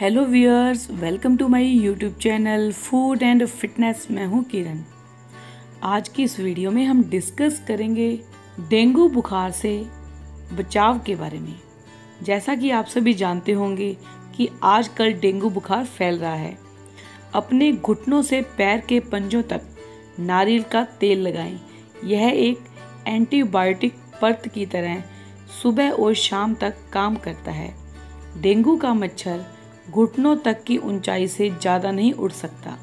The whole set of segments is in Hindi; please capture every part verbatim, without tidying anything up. Hello viewers, welcome to my YouTube channel food and fitness. मैं हूं किरण। आज की इस वीडियो में हम डिस्कस करेंगे डेंगू बुखार से बचाव के बारे में। जैसा कि आप सभी जानते होंगे कि आजकल डेंगू बुखार फैल रहा है। अपने घुटनों से पैर के पंजों तक नारियल का तेल लगाएं। यह एक एंटीबायोटिक परत की तरह सुबह और शाम तक काम करता है। डेंगू का मच्छर घुटनों तक की ऊंचाई से ज़्यादा नहीं उड़ सकता।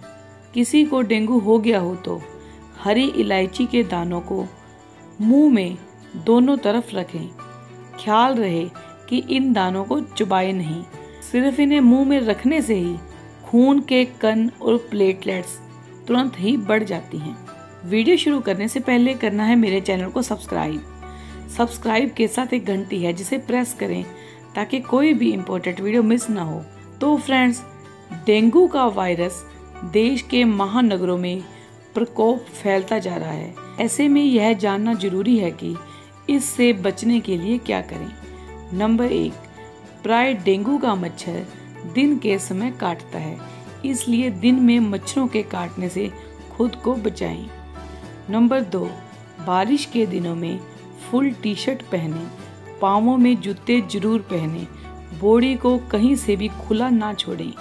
किसी को डेंगू हो गया हो तो हरी इलायची के दानों को मुंह में दोनों तरफ रखें। ख्याल रहे कि इन दानों को चुबाएं नहीं, सिर्फ इन्हें मुंह में रखने से ही खून के कण और प्लेटलेट्स तुरंत ही बढ़ जाती हैं। वीडियो शुरू करने से पहले करना है मेरे चैनल को सब्सक्राइब। सब्सक्राइब के साथ एक घंटी है जिसे प्रेस करें ताकि कोई भी इम्पोर्टेंट वीडियो मिस ना हो। तो फ्रेंड्स, डेंगू का वायरस देश के महानगरों में प्रकोप फैलता जा रहा है। ऐसे में यह जानना जरूरी है कि इससे बचने के लिए क्या करें। नंबर एक, प्राय डेंगू का मच्छर दिन के समय काटता है, इसलिए दिन में मच्छरों के काटने से खुद को बचाएं। नंबर दो, बारिश के दिनों में फुल टी शर्ट पहने, पाँवों में जूते जरूर पहने, बॉडी को कहीं से भी खुला ना छोड़ें।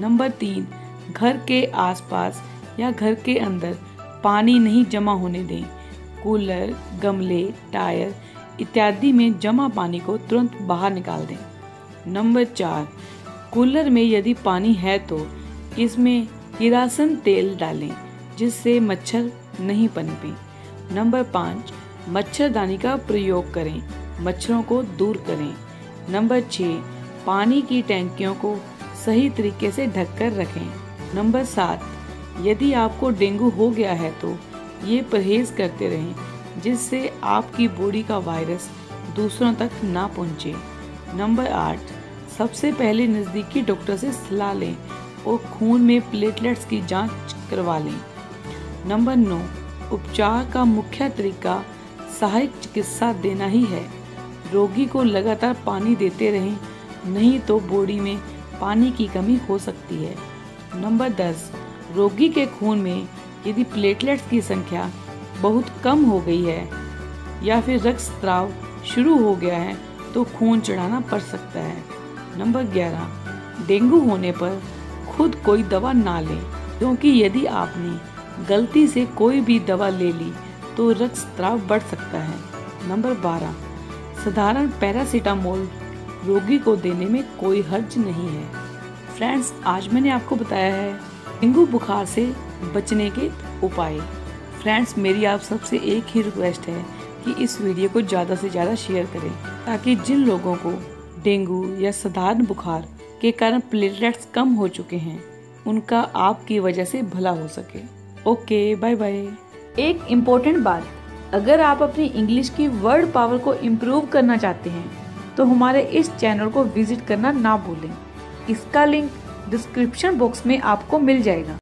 नंबर तीन, घर के आसपास या घर के अंदर पानी नहीं जमा होने दें। कूलर, गमले, टायर इत्यादि में जमा पानी को तुरंत बाहर निकाल दें। नंबर चार, कूलर में यदि पानी है तो इसमें किरासन तेल डालें जिससे मच्छर नहीं पनपें। नंबर पाँच, मच्छरदानी का प्रयोग करें, मच्छरों को दूर करें। नंबर छः, पानी की टैंकियों को सही तरीके से ढककर रखें। नंबर सात, यदि आपको डेंगू हो गया है तो ये परहेज करते रहें जिससे आपकी बॉडी का वायरस दूसरों तक ना पहुंचे। नंबर आठ, सबसे पहले नज़दीकी डॉक्टर से सलाह लें और खून में प्लेटलेट्स की जांच करवा लें। नंबर नौ, उपचार का मुख्य तरीका सहायक चिकित्सा देना ही है। रोगी को लगातार पानी देते रहें, नहीं तो बॉडी में पानी की कमी हो सकती है। नंबर दस, रोगी के खून में यदि प्लेटलेट्स की संख्या बहुत कम हो गई है या फिर रक्त स्राव शुरू हो गया है तो खून चढ़ाना पड़ सकता है। नंबर ग्यारह, डेंगू होने पर खुद कोई दवा ना लें, क्योंकि यदि आपने गलती से कोई भी दवा ले ली तो रक्त स्राव बढ़ सकता है। नंबर बारह, साधारण पैरासीटामोल रोगी को देने में कोई हर्ज नहीं है। फ्रेंड्स, आज मैंने आपको बताया है डेंगू बुखार से बचने के उपाय। फ्रेंड्स, मेरी आप सबसे एक ही रिक्वेस्ट है कि इस वीडियो को ज़्यादा से ज़्यादा शेयर करें ताकि जिन लोगों को डेंगू या साधारण बुखार के कारण प्लेटलेट्स कम हो चुके हैं उनका आपकी वजह से भला हो सके। Okay, bye bye. एक इम्पोर्टेंट बात, अगर आप अपनी इंग्लिश की वर्ड पावर को इम्प्रूव करना चाहते हैं तो हमारे इस चैनल को विजिट करना ना भूलें। इसका लिंक डिस्क्रिप्शन बॉक्स में आपको मिल जाएगा।